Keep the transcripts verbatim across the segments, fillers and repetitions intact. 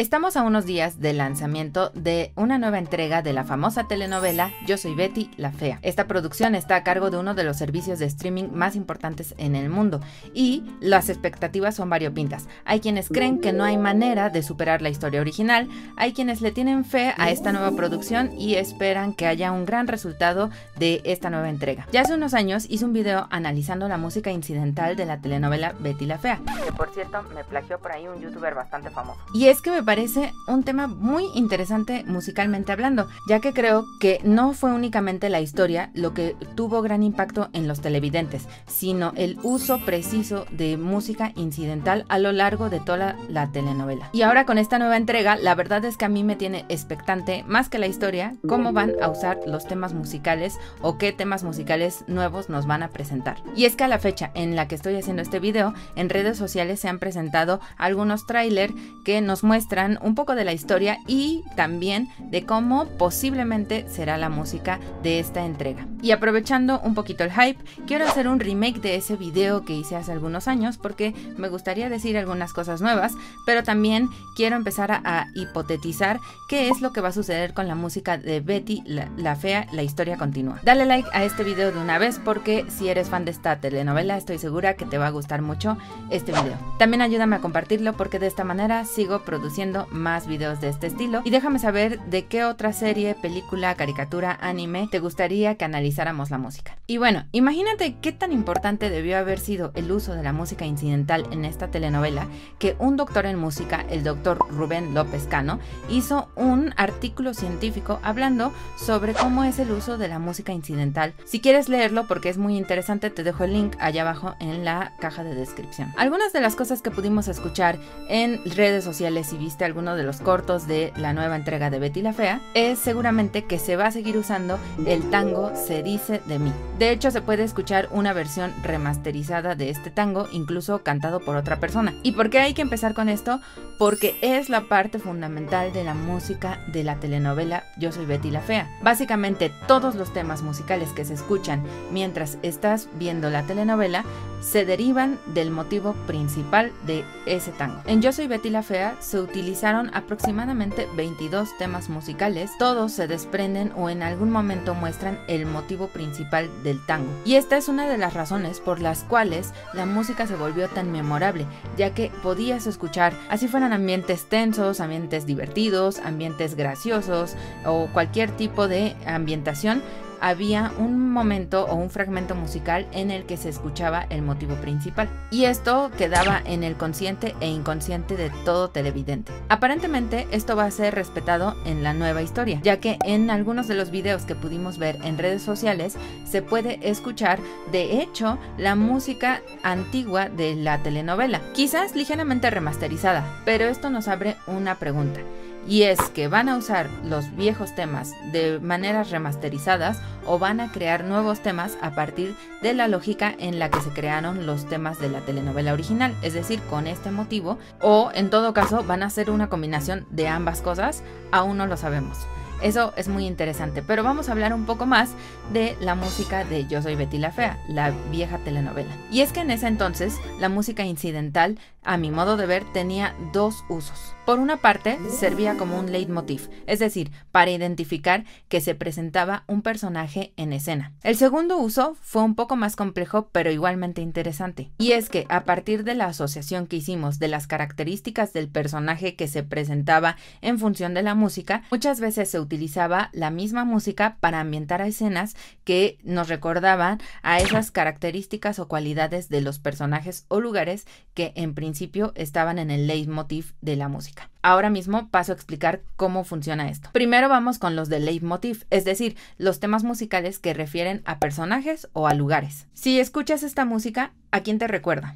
Estamos a unos días del lanzamiento de una nueva entrega de la famosa telenovela Yo Soy Betty La Fea. Esta producción está a cargo de uno de los servicios de streaming más importantes en el mundo y las expectativas son variopintas. Hay quienes creen que no hay manera de superar la historia original, hay quienes le tienen fe a esta nueva producción y esperan que haya un gran resultado de esta nueva entrega. Ya hace unos años hice un video analizando la música incidental de la telenovela Betty La Fea, que por cierto me plagió por ahí un youtuber bastante famoso. Y es que me parece un tema muy interesante musicalmente hablando, ya que creo que no fue únicamente la historia lo que tuvo gran impacto en los televidentes, sino el uso preciso de música incidental a lo largo de toda la, la telenovela. Y ahora con esta nueva entrega, la verdad es que a mí me tiene expectante, más que la historia, cómo van a usar los temas musicales o qué temas musicales nuevos nos van a presentar. Y es que a la fecha en la que estoy haciendo este video, en redes sociales se han presentado algunos tráiler que nos muestran un poco de la historia y también de cómo posiblemente será la música de esta entrega. Y aprovechando un poquito el hype, quiero hacer un remake de ese video que hice hace algunos años porque me gustaría decir algunas cosas nuevas, pero también quiero empezar a, a hipotetizar qué es lo que va a suceder con la música de Betty la, la Fea, La Historia Continúa. Dale like a este video de una vez porque si eres fan de esta telenovela estoy segura que te va a gustar mucho este video. También ayúdame a compartirlo porque de esta manera sigo produciendo más videos de este estilo y déjame saber de qué otra serie, película, caricatura, anime te gustaría que analizáramos la música. Y bueno, imagínate qué tan importante debió haber sido el uso de la música incidental en esta telenovela que un doctor en música, el doctor Rubén López Cano, hizo un artículo científico hablando sobre cómo es el uso de la música incidental. Si quieres leerlo porque es muy interesante, te dejo el link allá abajo en la caja de descripción. Algunas de las cosas que pudimos escuchar en redes sociales y viste alguno de los cortos de la nueva entrega de Betty la Fea, es seguramente que se va a seguir usando el tango Se Dice de Mí. De hecho, se puede escuchar una versión remasterizada de este tango, incluso cantado por otra persona. ¿Y por qué hay que empezar con esto? Porque es la parte fundamental de la música de la telenovela Yo Soy Betty la Fea. Básicamente, todos los temas musicales que se escuchan mientras estás viendo la telenovela se derivan del motivo principal de ese tango. En Yo Soy Betty la Fea se utiliza Utilizaron aproximadamente veintidós temas musicales, todos se desprenden o en algún momento muestran el motivo principal del tango. Y esta es una de las razones por las cuales la música se volvió tan memorable, ya que podías escuchar, así fueran ambientes tensos, ambientes divertidos, ambientes graciosos o cualquier tipo de ambientación, había un momento o un fragmento musical en el que se escuchaba el motivo principal. Y esto quedaba en el consciente e inconsciente de todo televidente. Aparentemente esto va a ser respetado en la nueva historia, ya que en algunos de los videos que pudimos ver en redes sociales se puede escuchar, de hecho, la música antigua de la telenovela, quizás ligeramente remasterizada, pero esto nos abre una pregunta. Y es que van a usar los viejos temas de maneras remasterizadas o van a crear nuevos temas a partir de la lógica en la que se crearon los temas de la telenovela original, es decir, con este motivo, o en todo caso van a hacer una combinación de ambas cosas, aún no lo sabemos. Eso es muy interesante, pero vamos a hablar un poco más de la música de Yo Soy Betty la Fea, la vieja telenovela. Y es que en ese entonces, la música incidental, a mi modo de ver, tenía dos usos. Por una parte, servía como un leitmotiv, es decir, para identificar que se presentaba un personaje en escena. El segundo uso fue un poco más complejo, pero igualmente interesante. Y es que a partir de la asociación que hicimos de las características del personaje que se presentaba en función de la música, muchas veces se utilizaba utilizaba la misma música para ambientar escenas que nos recordaban a esas características o cualidades de los personajes o lugares que en principio estaban en el leitmotiv de la música. Ahora mismo paso a explicar cómo funciona esto. Primero vamos con los de leitmotiv, es decir, los temas musicales que refieren a personajes o a lugares. Si escuchas esta música, ¿a quién te recuerda?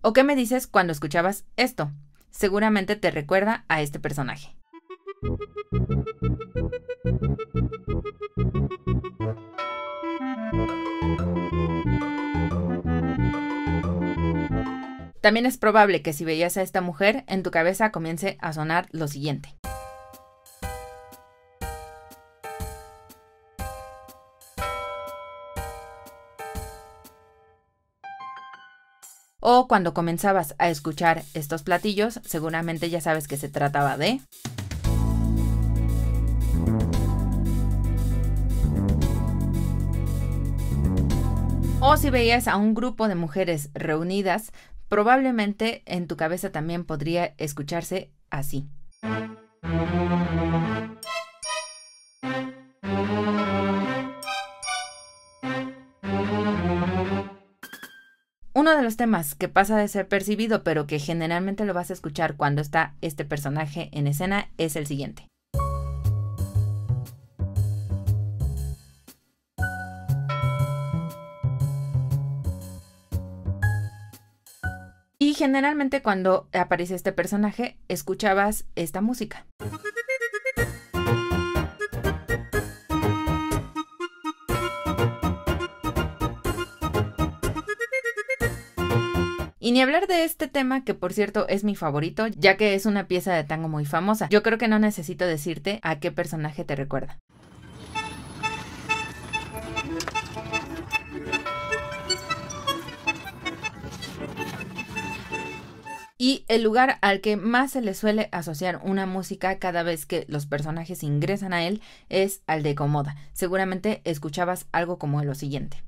¿O qué me dices cuando escuchabas esto? Seguramente te recuerda a este personaje. También es probable que si veías a esta mujer, en tu cabeza comience a sonar lo siguiente. o cuando comenzabas a escuchar estos platillos, seguramente ya sabes que se trataba de... O si veías a un grupo de mujeres reunidas, probablemente en tu cabeza también podría escucharse así. Uno de los temas que pasa de ser percibido, pero que generalmente lo vas a escuchar cuando está este personaje en escena, es el siguiente. Y generalmente cuando aparece este personaje, escuchabas esta música. Y ni hablar de este tema, que por cierto es mi favorito, ya que es una pieza de tango muy famosa. Yo creo que no necesito decirte a qué personaje te recuerda. Y el lugar al que más se le suele asociar una música cada vez que los personajes ingresan a él es al de Ecomoda. Seguramente escuchabas algo como lo siguiente.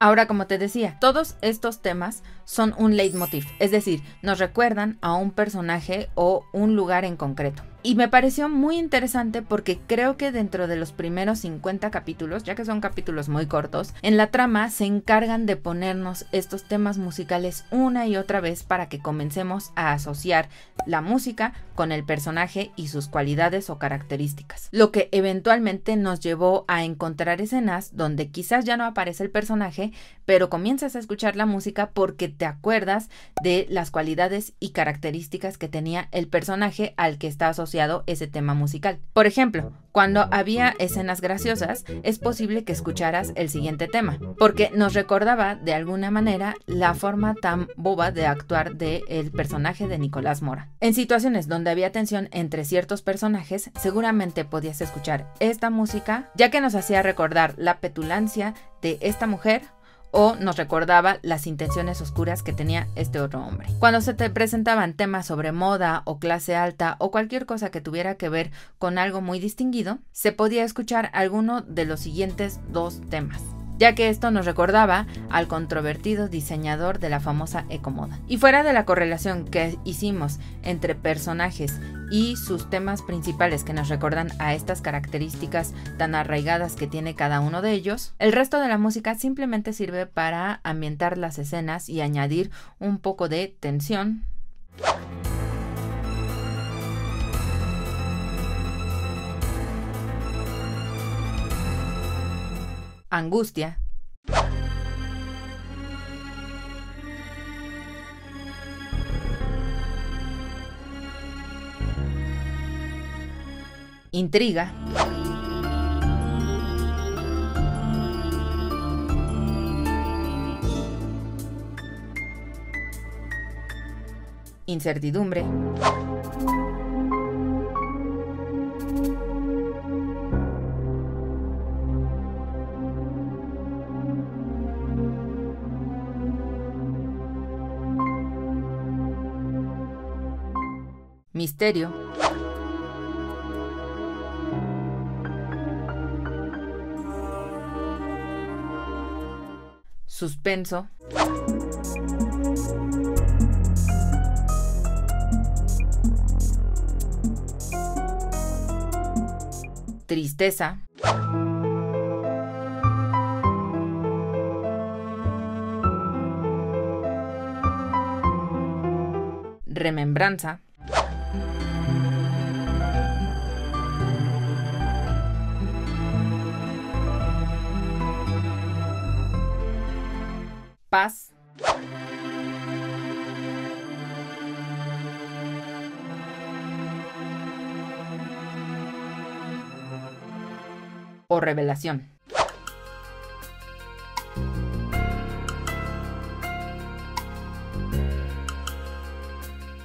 Ahora, como te decía, todos estos temas son un leitmotiv, es decir, nos recuerdan a un personaje o un lugar en concreto. Y me pareció muy interesante porque creo que dentro de los primeros cincuenta capítulos, ya que son capítulos muy cortos, en la trama se encargan de ponernos estos temas musicales una y otra vez para que comencemos a asociar la música con el personaje y sus cualidades o características. Lo que eventualmente nos llevó a encontrar escenas donde quizás ya no aparece el personaje, pero comienzas a escuchar la música porque te acuerdas de las cualidades y características que tenía el personaje al que está asociado ese tema musical. Por ejemplo, cuando había escenas graciosas, es posible que escucharas el siguiente tema, porque nos recordaba de alguna manera la forma tan boba de actuar del personaje de Nicolás Mora. En situaciones donde había tensión entre ciertos personajes, seguramente podías escuchar esta música, ya que nos hacía recordar la petulancia de esta mujer, o nos recordaba las intenciones oscuras que tenía este otro hombre. Cuando se te presentaban temas sobre moda o clase alta o cualquier cosa que tuviera que ver con algo muy distinguido, se podía escuchar alguno de los siguientes dos temas, ya que esto nos recordaba al controvertido diseñador de la famosa Ecomoda. Y fuera de la correlación que hicimos entre personajes y sus temas principales que nos recuerdan a estas características tan arraigadas que tiene cada uno de ellos, el resto de la música simplemente sirve para ambientar las escenas y añadir un poco de tensión. Angustia. Intriga. Incertidumbre. Misterio. Suspenso. Tristeza. Remembranza. Paz. O revelación.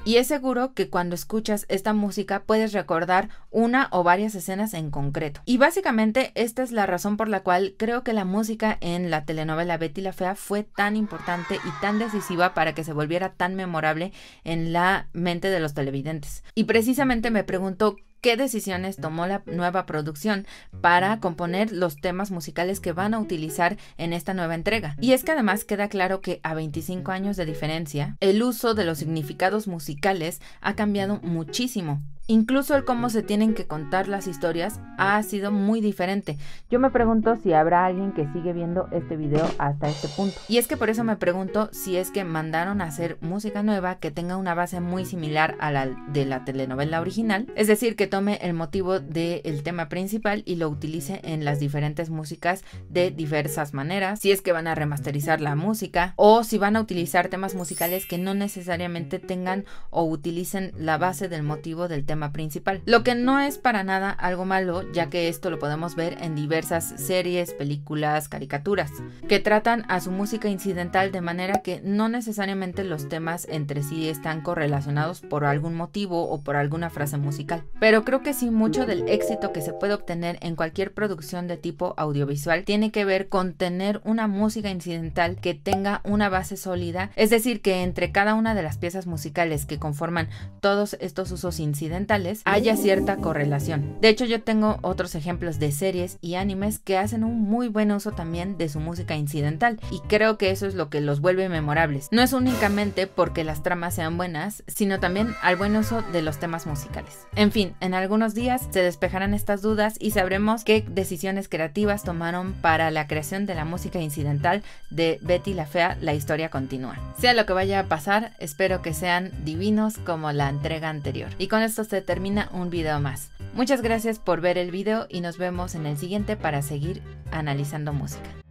Y es seguro que cuando escuchas esta música puedes recordar una o varias escenas en concreto. Y básicamente esta es la razón por la cual creo que la música en la telenovela Betty la Fea fue tan importante y tan decisiva para que se volviera tan memorable en la mente de los televidentes. Y precisamente me pregunto qué decisiones tomó la nueva producción para componer los temas musicales que van a utilizar en esta nueva entrega. Y es que además queda claro que a veinticinco años de diferencia, el uso de los significados musicales ha cambiado muchísimo. Incluso el cómo se tienen que contar las historias ha sido muy diferente. Yo me pregunto si habrá alguien que sigue viendo este video hasta este punto. Y es que por eso me pregunto si es que mandaron a hacer música nueva que tenga una base muy similar a la de la telenovela original. Es decir, que tome el motivo del tema principal y lo utilice en las diferentes músicas de diversas maneras. Si es que van a remasterizar la música o si van a utilizar temas musicales que no necesariamente tengan o utilicen la base del motivo del tema principal, lo que no es para nada algo malo, ya que esto lo podemos ver en diversas series, películas, caricaturas, que tratan a su música incidental de manera que no necesariamente los temas entre sí están correlacionados por algún motivo o por alguna frase musical. Pero creo que sí, mucho del éxito que se puede obtener en cualquier producción de tipo audiovisual tiene que ver con tener una música incidental que tenga una base sólida, es decir, que entre cada una de las piezas musicales que conforman todos estos usos incidentales haya cierta correlación. De hecho, yo tengo otros ejemplos de series y animes que hacen un muy buen uso también de su música incidental, y creo que eso es lo que los vuelve memorables. No es únicamente porque las tramas sean buenas, sino también al buen uso de los temas musicales. En fin, en algunos días se despejarán estas dudas y sabremos qué decisiones creativas tomaron para la creación de la música incidental de Betty la Fea, La Historia Continúa. Sea lo que vaya a pasar, espero que sean divinos como la entrega anterior. Y con esto se termina un video más. Muchas gracias por ver el video y nos vemos en el siguiente para seguir analizando música.